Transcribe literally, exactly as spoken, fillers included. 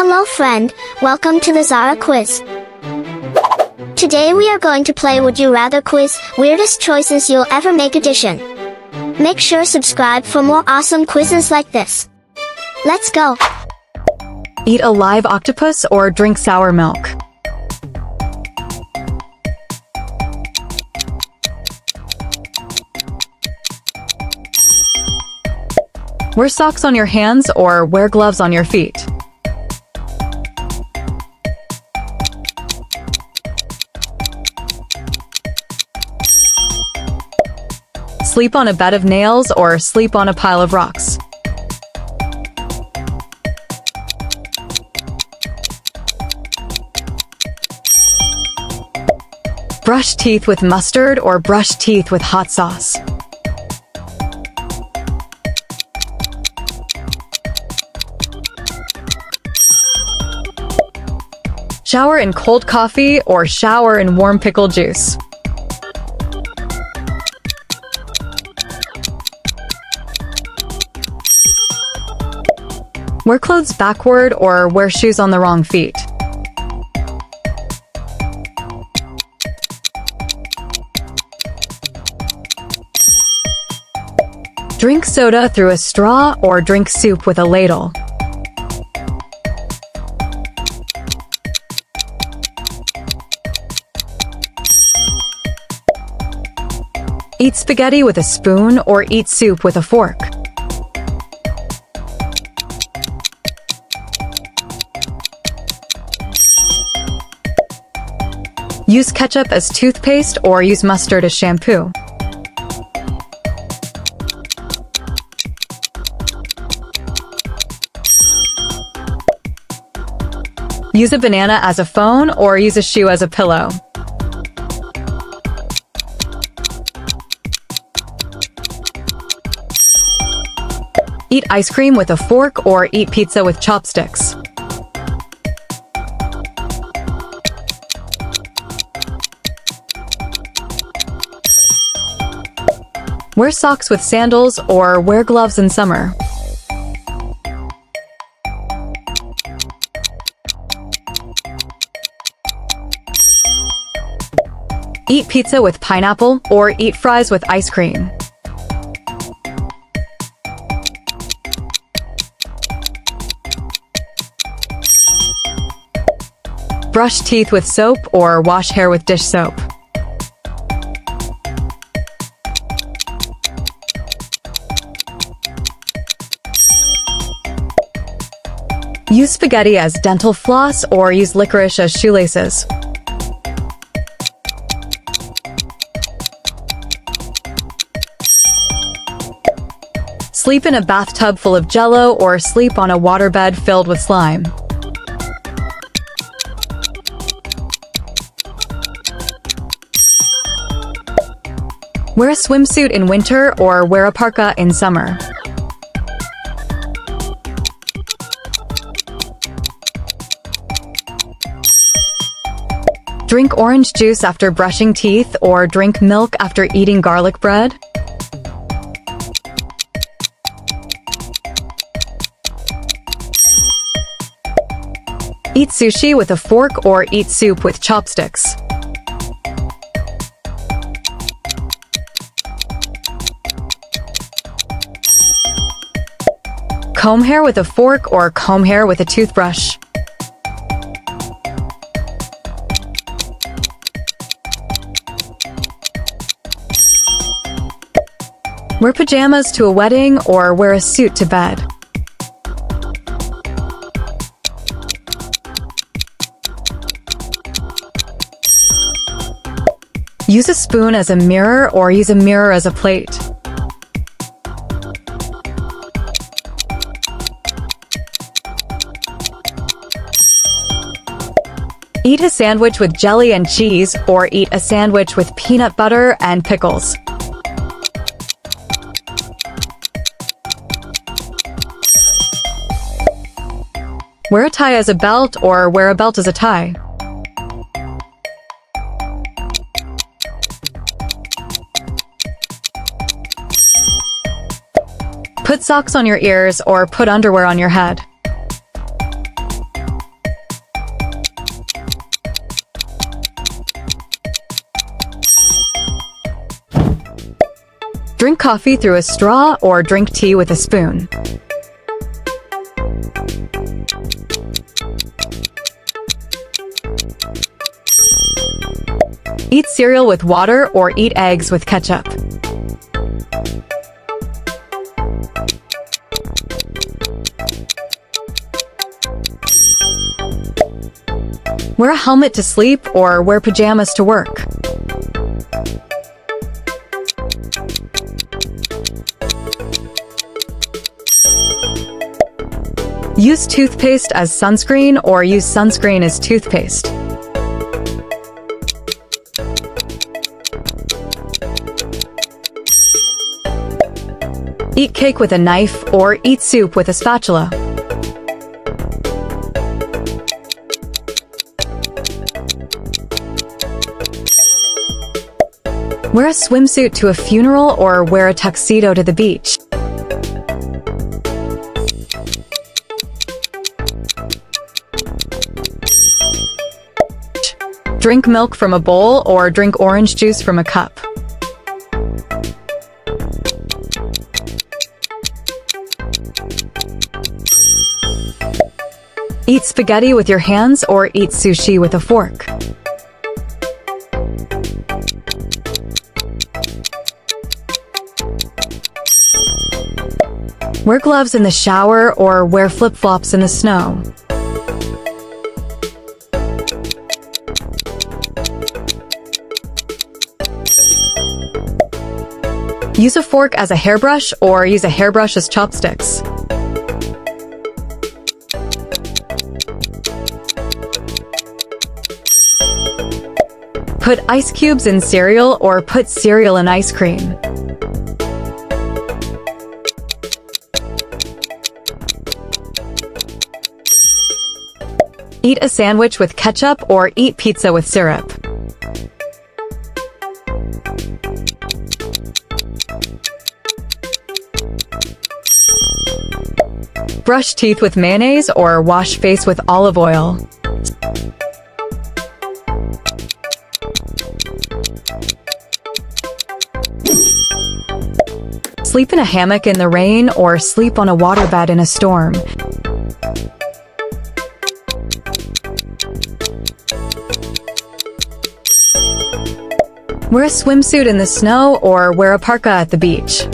Hello friend, welcome to the Zara Quiz. Today we are going to play Would You Rather Quiz, Weirdest Choices You'll Ever Make edition. Make sure subscribe for more awesome quizzes like this. Let's go! Eat a live octopus or drink sour milk? Wear socks on your hands or wear gloves on your feet? Sleep on a bed of nails or sleep on a pile of rocks? Brush teeth with mustard or brush teeth with hot sauce? Shower in cold coffee or shower in warm pickle juice? Wear clothes backward or wear shoes on the wrong feet? Drink soda through a straw or drink soup with a ladle? Eat spaghetti with a spoon or eat soup with a fork? Use ketchup as toothpaste or use mustard as shampoo? Use a banana as a phone or use a shoe as a pillow? Eat ice cream with a fork or eat pizza with chopsticks? Wear socks with sandals or wear gloves in summer? Eat pizza with pineapple or eat fries with ice cream? Brush teeth with soap or wash hair with dish soap? Use spaghetti as dental floss or use licorice as shoelaces? Sleep in a bathtub full of jello or sleep on a waterbed filled with slime? Wear a swimsuit in winter or wear a parka in summer? Drink orange juice after brushing teeth or drink milk after eating garlic bread? Eat sushi with a fork or eat soup with chopsticks? Comb hair with a fork or comb hair with a toothbrush? Wear pajamas to a wedding or wear a suit to bed? Use a spoon as a mirror or use a mirror as a plate? Eat a sandwich with jelly and cheese or eat a sandwich with peanut butter and pickles? Wear a tie as a belt or wear a belt as a tie? Put socks on your ears or put underwear on your head? Drink coffee through a straw or drink tea with a spoon. Eat cereal with water or eat eggs with ketchup. Wear a helmet to sleep or wear pajamas to work. Use toothpaste as sunscreen or use sunscreen as toothpaste. Eat cake with a knife or eat soup with a spatula. Wear a swimsuit to a funeral or wear a tuxedo to the beach. Drink milk from a bowl or drink orange juice from a cup. Eat spaghetti with your hands or eat sushi with a fork. Wear gloves in the shower or wear flip-flops in the snow. Use a fork as a hairbrush or use a hairbrush as chopsticks. Put ice cubes in cereal or put cereal in ice cream. Eat a sandwich with ketchup or eat pizza with syrup. Brush teeth with mayonnaise or wash face with olive oil. Sleep in a hammock in the rain or sleep on a waterbed in a storm. Wear a swimsuit in the snow or wear a parka at the beach.